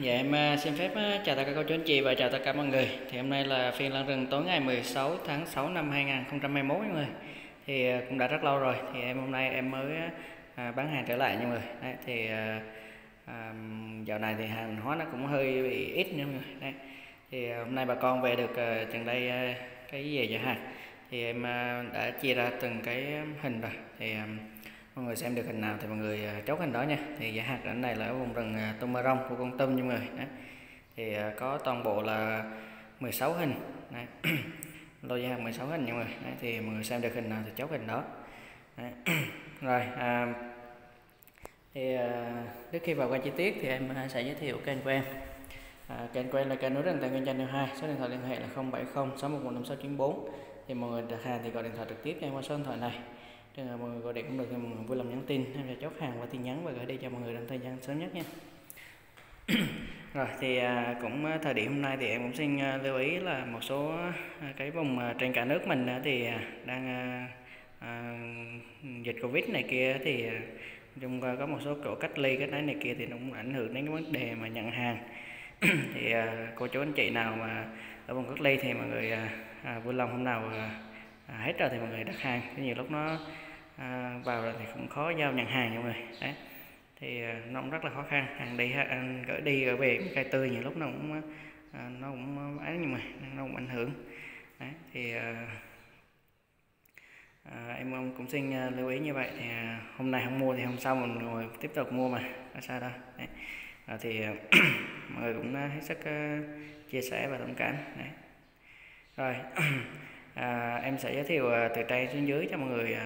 Dạ em xin phép chào tất cả cô chú anh chị và chào tất cả mọi người. Thì hôm nay là phiên lân rừng tối ngày 16 tháng 6 năm 2021 mọi người. Thì cũng đã rất lâu rồi. Thì em hôm nay em mới bán hàng trở lại mọi người. Đấy, thì dạo này thì hàng hóa nó cũng hơi bị ít nha mọi người. Đấy. Thì hôm nay bà con về được chừng đây cái về nhà hàng. Thì em đã chia ra từng cái hình rồi. Thì mọi người xem được hình nào thì mọi người chốt hình đó nha. Thì giá hạt ảnh này là ở vùng rừng Tu Mơ Rông của Kon Tum nha mọi người. Đấy. Thì có toàn bộ là 16 hình. Đấy. Lô giá hạt 16 hình nha mọi người. Đấy. Thì mọi người xem được hình nào thì chốt hình đó. Đấy. Rồi thì trước khi vào qua chi tiết thì em sẽ giới thiệu kênh của em. Kênh của em là kênh Núi Rừng Tây Nguyên Channel 2. Số điện thoại liên hệ là 070 611 5694. Thì mọi người đặt hàng thì gọi điện thoại trực tiếp cho em qua số điện thoại này. Mọi người gọi điện cũng được thì mọi người vui lòng nhắn tin, em sẽ chốt hàng qua tin nhắn và gửi đi cho mọi người trong thời gian sớm nhất nha. Rồi thì cũng thời điểm hôm nay thì em cũng xin lưu ý là một số cái vùng trên cả nước mình thì đang dịch Covid này kia, thì chung có một số chỗ cách ly cái này kia thì nó cũng ảnh hưởng đến cái vấn đề mà nhận hàng. Thì cô chú anh chị nào mà ở vùng cách ly thì mọi người vui lòng hôm nào hết rồi thì mọi người đặt hàng, nhiều lúc nó vào rồi thì cũng khó giao nhận hàng mọi người. Đấy. Thì nó cũng rất là khó khăn, hàng đi gửi đi gửi về cây tươi nhiều lúc nó cũng ấy, nhưng mà nó cũng ảnh hưởng. Đấy. Thì em cũng xin lưu ý như vậy. Thì hôm nay không mua thì hôm sau mình ngồi tiếp tục mua mà ở sao đó. Đấy. Thì mọi người cũng hết sức chia sẻ và thông cảm. Đấy. Rồi em sẽ giới thiệu từ trên xuống dưới cho mọi người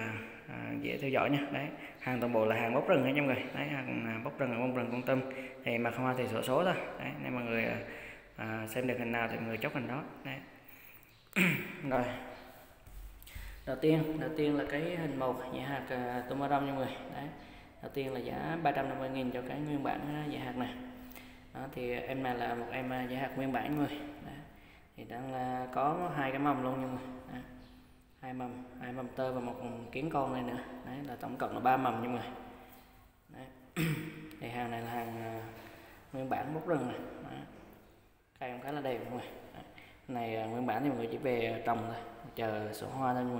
dễ theo dõi nha. Đấy, hàng toàn bộ là hàng bóc rừng hết nha mọi người. Đấy, hàng bóc rừng ở vùng rừng Kon Tum. Thì mà không hoa thì sổ số thôi. Đấy, nên mọi người xem được hình nào thì mọi người chốt hình đó. Đấy. Rồi. Đầu tiên là cái hình 1 dãy hạt Tu Mơ Rông nha mọi người. Đấy. Đầu tiên là giá 350.000 cho cái nguyên bản dãy hạt này. Đó, thì em này là một em dãy hạt nguyên bản mọi người. Đấy. Thì đang là có hai cái mầm luôn nhưng mà hai mầm tơ và một kiến con này nữa. Đấy, là tổng cộng là 3 mầm nhưng mà. Đấy. Thì hàng này là hàng nguyên bản bút rừng này. Đấy. Cây cũng khá là đẹp mọi người. Này nguyên bản thì mọi người chỉ về trồng thôi, chờ sổ hoa thôi mọi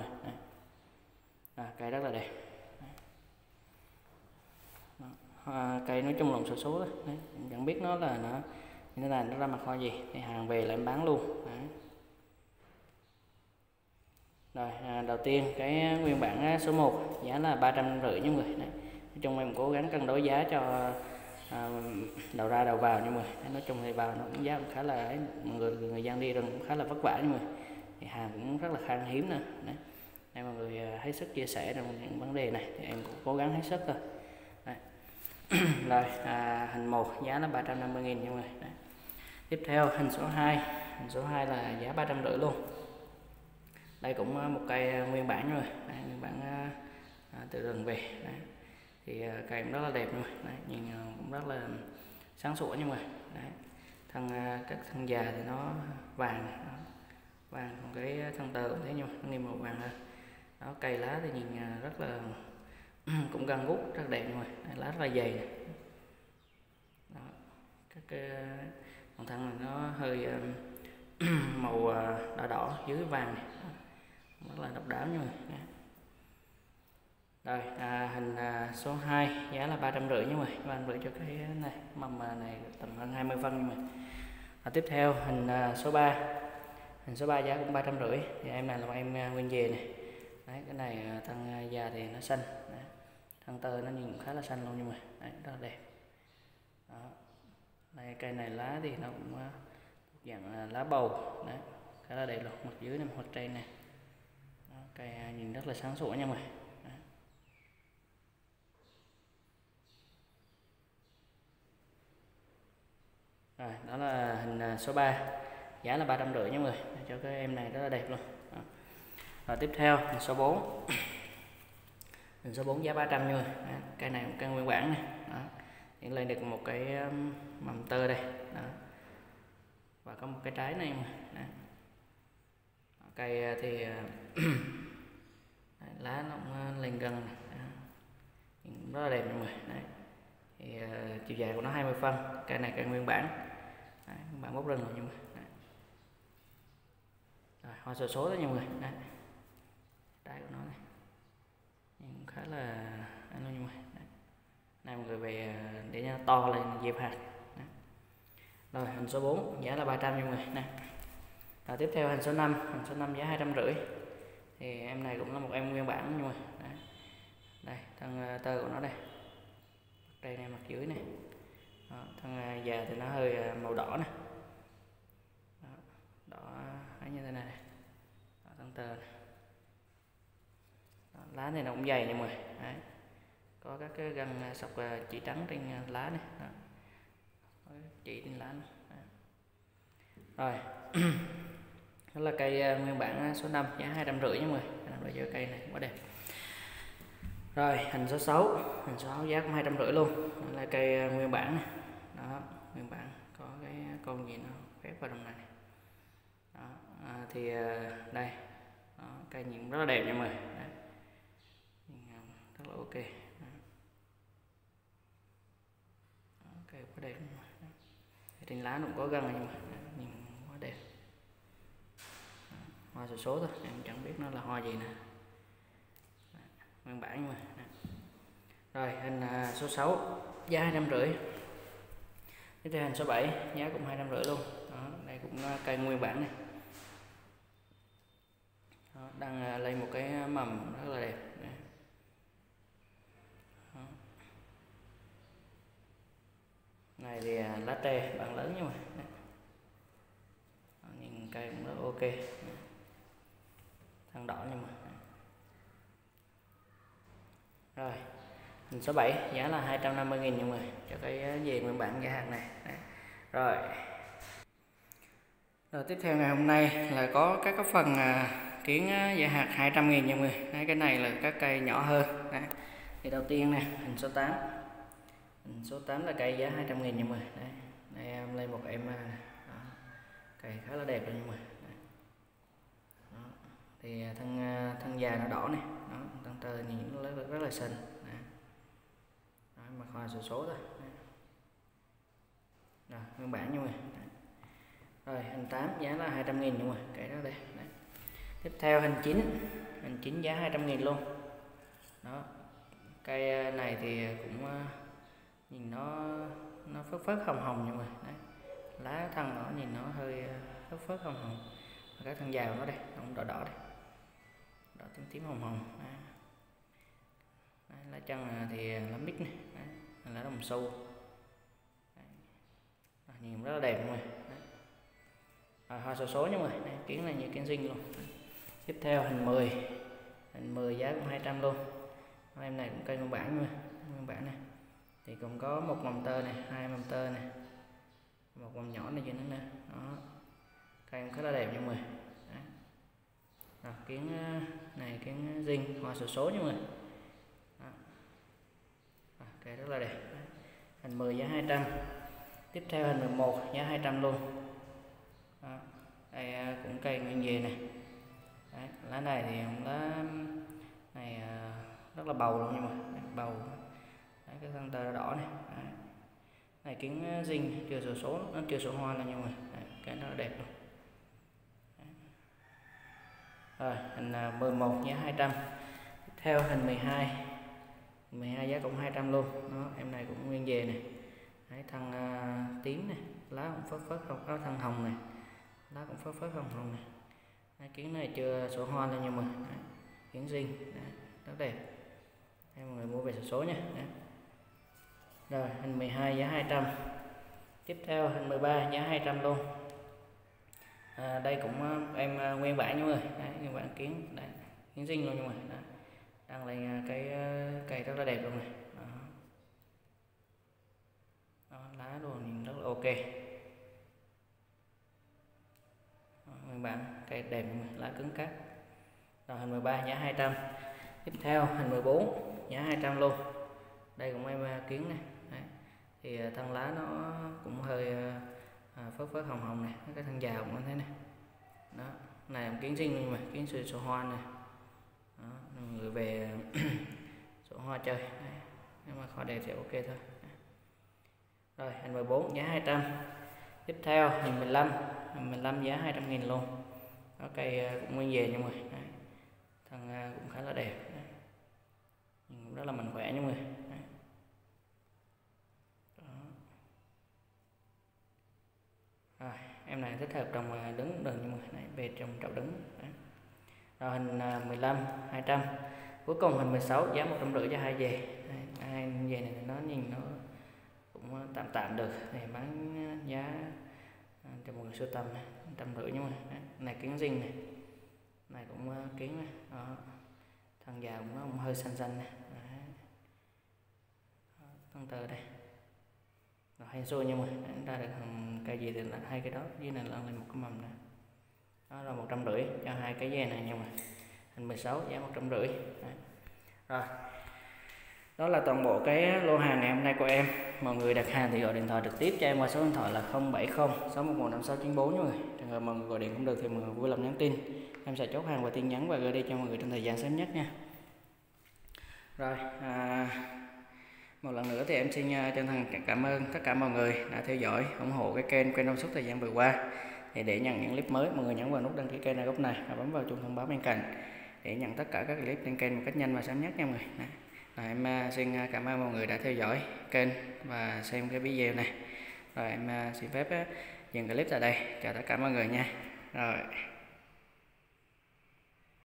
người. Cây rất là đẹp. Cây nói chung là sổ số thôi, chẳng biết nó là nó như thế này nó ra mặt hoa gì. Thì hàng về là em bán luôn. Đấy. Rồi đầu tiên cái nguyên bản số 1 giá là 350 nha mọi người. Đấy. Nói chung em cố gắng cân đối giá cho đầu ra đầu vào nha mọi người. Nói chung thì vào nó cũng giá cũng khá là người dân đi rừng cũng khá là vất vả nha mọi người. Thì hàng cũng rất là khan hiếm nè. Đấy. Nên mọi người hết sức chia sẻ trong những vấn đề này thì em cũng cố gắng hết sức thôi. Đấy. Rồi hình 1 giá là 350.000 nha mọi người. Đấy. Tiếp theo hình số 2. Hình số 2 là giá 350 luôn. Đây cũng một cây nguyên bản rồi. Đấy, nguyên bản từ rừng về. Đấy. Thì cây cũng rất là đẹp rồi. Đấy, nhìn cũng rất là sáng sủa nhưng mà. Đấy. Các thân già thì nó vàng. Đó. Vàng, còn cái thân tơ cũng thế nhưng mà nó nghi màu vàng hơn. Đó, cây lá thì nhìn rất là cũng gần gút, rất đẹp rồi. Đấy, lá rất là dày này. Đó. Các cái còn thân này nó hơi màu đỏ dưới vàng này. Rất là độc đáo nha mọi người. Rồi hình số 2 giá là 350 nha mọi người. 350 cho cái này, mầm này tầm hơn 20 phân nha mọi người. Tiếp theo hình số 3. Hình số 3 giá cũng 350. Thì em này là một em nguyên về này. Đấy, cái này thân già thì nó xanh. Đấy. Thân tơ nó nhìn khá là xanh luôn nhưng mà. Đấy, rất là đẹp. Đó. Đây, cây này lá thì nó cũng dạng lá bầu. Đấy, khá là đẹp luôn, mặt dưới này mặt trên này. Đó, cây nhìn rất là sáng sủa nha mọi người. Rồi, đó là hình số 3 giá là 350 nha mọi người. Để cho cái em này rất là đẹp luôn. Đó. Rồi tiếp theo hình số 4. Hình số 4 giá 300 nha mọi người. Đó, cây này một cây nguyên bản này. Đó. Hiện lên được một cái mầm tơ đây. Đó. Và có một cái trái này mà. Đó. Cây thì lá nó cũng lên gần. Đó. Rất là đẹp mọi người. Đấy. Thì chiều dài của nó 20 phân. Cây này cây nguyên bản. Đấy, nguyên bản bốc rừng rồi nhưng mà. Đấy. Rồi, hoa sổ số đó nha mọi người. Đấy. Trái của nó này. Nhưng khá là anh luôn nhưng mà. Đấy. Này mọi người về để nó to lên dẹp hạt. Đấy. Rồi, hình số 4 giá là 300 nha mọi người. Này. Rồi, tiếp theo hình số 5, giá 250. Thì em này cũng là một em nguyên bản nhưng mà. Đấy. Đây, thân tơ của nó đây. Đây này, mặt dưới này. Đó, thân già thì nó hơi màu đỏ nè. Đỏ như thế này. Đó, thân tơ này. Đó, lá này nó cũng dày nha mọi người. Đấy. Có các cái gân sọc chỉ trắng trên lá này. Đó. Có chỉ trên lá này. Đó. Rồi. Đó là cây nguyên bản số 5 giá 250 nha mọi người. Rồi cho cây này quá đẹp. Rồi hình số 6, giá cũng 250 luôn. Đó là cây nguyên bản này. Đó, nguyên bản có cái con gì nó khép vào trong này. Đó, thì đây. Đó, cây nhìn rất là đẹp nha mọi người. Rất là ok. Đó. Đó, cây quá đẹp. Đó. Trên lá nó cũng có gân nhưng mà nhìn quá đẹp. Đó, hoa số thôi, em chẳng biết nó là hoa gì nè. Nguyên bản mà. Rồi hình số 6 giá 250. Tiếp theo hình số 7 giá cũng 250 luôn. Đó, đây cũng cây nguyên bản này. Đó, đang lên một cái mầm rất là đẹp. Đó. Này thì lá tre bản lớn nhưng mà. Đó, nhìn cây cũng rất ok. Thân đỏ nhưng mà. Rồi, hình số 7 giá là 250.000 mọi người cho cái gì nguyên bản cái hạt này. Đấy. Rồi. Rồi tiếp theo ngày hôm nay là có các cái phần kiến dạ hạt 200.000 mọi người. Đấy, cái này là các cây nhỏ hơn. Đấy. Thì đầu tiên nè, hình số 8. Hình số 8 là cây giá 200.000 mọi người. Đấy. Đây em lấy một em đó. Cây khá là đẹp rồi mọi người. Thì thân già nó đỏ này. Đó, thân tơ nhìn nó rất là xinh. Đó, mặt hoa sổ số thôi. Rồi, nguyên bản nha mọi người. Rồi, hình 8 giá là 200.000 nha mọi người, cái đó đây. Đấy. Tiếp theo hình 9. Hình 9 giá 200.000 luôn. Đó. Cây này thì cũng nhìn nó phớt phớt hồng hồng nha mọi người. Đấy. Lá thân nó nhìn nó hơi phớt phớt hồng hồng. Cái thân già của nó đây, nó cũng đỏ đỏ đây. Đỏ tím tím hồng hồng. Đấy. Đấy, lá chân thì lá mít này. Đấy, lá đồng xu. Đấy. Nhìn rất là đẹp mọi người. À, hoa sổ số nha mọi người. Kiến này như kiến dinh luôn. Đấy. Tiếp theo hình 10. Hình 10 giá cũng 200 luôn. Đó, em này cũng cây nguyên bản nha. Nguyên bản này. Thì cũng có một mầm tơ này, hai mầm tơ này. Một mầm nhỏ này dưới nữa nè. Đó. Cây khá là đẹp nha mọi người. Đấy. Rồi, kiến này kiến dinh hoa sổ số nha mọi người. Rồi, cây rất là đẹp. Đấy. Hình 10 giá 200. Tiếp theo hình 11 giá 200 luôn. Đó. Đây cũng cây nguyên về này. Đấy. Lá này thì lá này rất là bầu luôn nha mọi người. Bầu. Đấy, cái thân tơ đỏ này. Đấy. Này kiến dinh chưa sổ số, nó chưa sổ hoa là nha mọi người. Đấy. Cái nó đẹp luôn. Rồi, hình 11 giá 200. Tiếp theo hình 12. 12 giá cũng 200 luôn. Đó, em này cũng nguyên về này. Đấy, thân tím này, lá cũng phớt phớt không có thân hồng này. Lá cũng phớt phớt hồng hồng này. Đấy, kiến này chưa sổ hoa lên nha mọi người. Đấy, kiến riêng, đấy, rất đẹp. Đấy, mọi người mua về sổ số nha. Đấy. Rồi, hình 12 giá 200. Tiếp theo hình 13 giá 200 luôn. À, đây cũng em nguyên bản nha mọi người. Đấy, nguyên bản kiến, đấy, kiến dinh luôn nha mọi người. Đang lên cái cây rất là đẹp luôn này. Đó. Đó, lá đồ nhìn rất là ok. Đó, nguyên bản cây đẹp mọi người, lá cứng cáp. Rồi hình 13 giá 200. Tiếp theo hình 14 giá 200 luôn. Đây cũng em kiến này. Đấy. Thì thân lá nó cũng hơi phớt phớt hồng hồng này, cái thân già cũng như thế này. Đó, này là kiến sinh nhưng mà kiến sợi sổ hoa này. Đó, người về sổ hoa chơi. Đấy. Nếu mà khó đẹp thì ok thôi. Đấy. Rồi hàng 14 giá 200. Tiếp theo hàng 15, hàng 15 giá 200.000 luôn. Đó, cây cũng nguyên về nha mọi người. Thằng cũng khá là đẹp. Nhưng cũng rất là mạnh khỏe nha mọi người. Rồi, em này thích hợp trồng đứng đường nha mọi người. Này về trồng trậu đứng. Đó. Rồi hình 15 200. Cuối cùng hình 16 giá 150 cho 2 về. Hai về này nó nhìn nó cũng tạm tạm được. Này bán giá cho một người sưu tầm này 150 nhưng mà này kiến rinh này. Này cũng kiến này. Đó. Thằng già cũng nó cũng hơi xanh xanh này. Thằng tờ đây. Rồi hay xô nhưng mà ra được cây gì thì là hai cái đó, dưới này là một cái mầm này. Đó là 150 cho hai cái dây này nhưng mà hình 16 giá 150. Rồi đó là toàn bộ cái lô hàng ngày hôm nay của em. Mọi người đặt hàng thì gọi điện thoại trực tiếp cho em qua số điện thoại là 070 611 5694 nha mọi người. Trường hợp mọi người gọi điện cũng được thì mọi người vui lòng nhắn tin, em sẽ chốt hàng và tin nhắn và gửi đi cho mọi người trong thời gian sớm nhất nha. Rồi một lần nữa thì em xin chân thành cảm ơn tất cả mọi người đã theo dõi ủng hộ cái kênh Kon Tum suốt thời gian vừa qua. Thì để nhận những clip mới, mọi người nhấn vào nút đăng ký kênh ở góc này và bấm vào chuông thông báo bên cạnh để nhận tất cả các clip trên kênh một cách nhanh và sớm nhất nha mọi người. Rồi, em xin cảm ơn mọi người đã theo dõi kênh và xem cái video này. Rồi em xin phép dừng clip tại đây. Chào tất cả mọi người nha. Rồi.